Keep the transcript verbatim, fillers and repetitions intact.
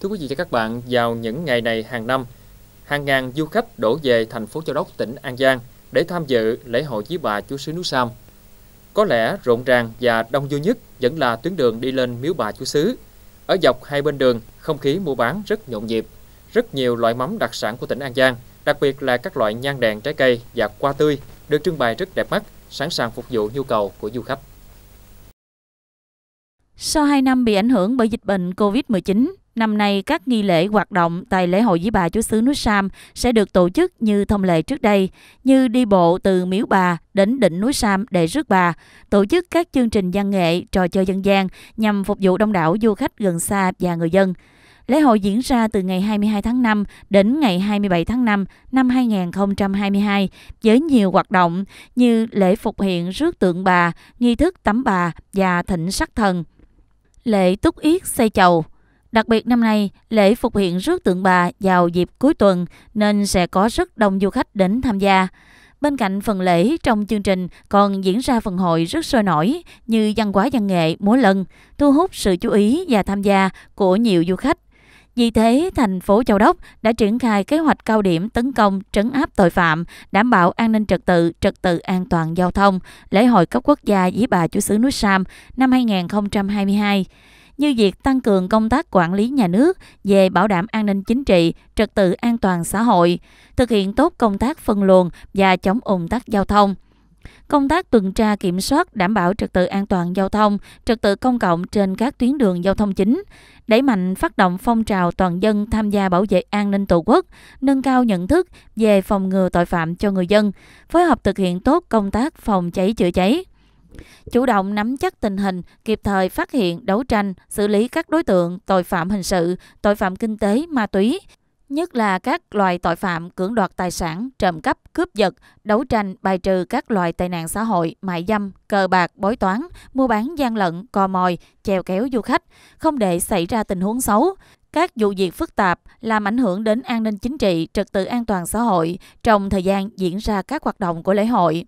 Thưa quý vị và các bạn, vào những ngày này hàng năm, hàng ngàn du khách đổ về thành phố Châu Đốc, tỉnh An Giang để tham dự lễ hội vía Bà Chúa Xứ Núi Sam. Có lẽ rộn ràng và đông vui nhất vẫn là tuyến đường đi lên miếu Bà Chúa Xứ. Ở dọc hai bên đường, không khí mua bán rất nhộn nhịp. Rất nhiều loại mắm đặc sản của tỉnh An Giang, đặc biệt là các loại nhang đèn, trái cây và hoa tươi được trưng bày rất đẹp mắt, sẵn sàng phục vụ nhu cầu của du khách. Sau hai năm bị ảnh hưởng bởi dịch bệnh Covid mười chín, năm nay các nghi lễ hoạt động tại lễ hội vía Bà Chúa Xứ núi Sam sẽ được tổ chức như thông lệ trước đây, như đi bộ từ miếu Bà đến đỉnh núi Sam để rước Bà, tổ chức các chương trình văn nghệ, trò chơi dân gian nhằm phục vụ đông đảo du khách gần xa và người dân. Lễ hội diễn ra từ ngày hai mươi hai tháng năm đến ngày hai mươi bảy tháng năm năm hai nghìn không trăm hai mươi hai với nhiều hoạt động như lễ phục hiện rước tượng Bà, nghi thức tắm Bà và thỉnh sắc thần, lễ túc yết xây chầu. Đặc biệt năm nay, lễ phục hiện rước tượng Bà vào dịp cuối tuần nên sẽ có rất đông du khách đến tham gia. Bên cạnh phần lễ, trong chương trình còn diễn ra phần hội rất sôi nổi như văn hóa văn nghệ, múa lân, thu hút sự chú ý và tham gia của nhiều du khách. Vì thế, thành phố Châu Đốc đã triển khai kế hoạch cao điểm tấn công, trấn áp tội phạm, đảm bảo an ninh trật tự, trật tự an toàn giao thông, lễ hội cấp quốc gia vía Bà Chúa Xứ núi Sam năm hai nghìn không trăm hai mươi hai. Như việc tăng cường công tác quản lý nhà nước về bảo đảm an ninh chính trị, trật tự an toàn xã hội, thực hiện tốt công tác phân luồng và chống ùn tắc giao thông. Công tác tuần tra kiểm soát đảm bảo trật tự an toàn giao thông, trật tự công cộng trên các tuyến đường giao thông chính, đẩy mạnh phát động phong trào toàn dân tham gia bảo vệ an ninh Tổ quốc, nâng cao nhận thức về phòng ngừa tội phạm cho người dân, phối hợp thực hiện tốt công tác phòng cháy chữa cháy. Chủ động nắm chắc tình hình, kịp thời phát hiện, đấu tranh, xử lý các đối tượng, tội phạm hình sự, tội phạm kinh tế, ma túy, nhất là các loại tội phạm cưỡng đoạt tài sản, trộm cắp, cướp giật, đấu tranh bài trừ các loại tệ nạn xã hội, mại dâm, cờ bạc, bói toán, mua bán gian lận, cò mồi, chèo kéo du khách, không để xảy ra tình huống xấu. Các vụ việc phức tạp làm ảnh hưởng đến an ninh chính trị, trật tự an toàn xã hội trong thời gian diễn ra các hoạt động của lễ hội.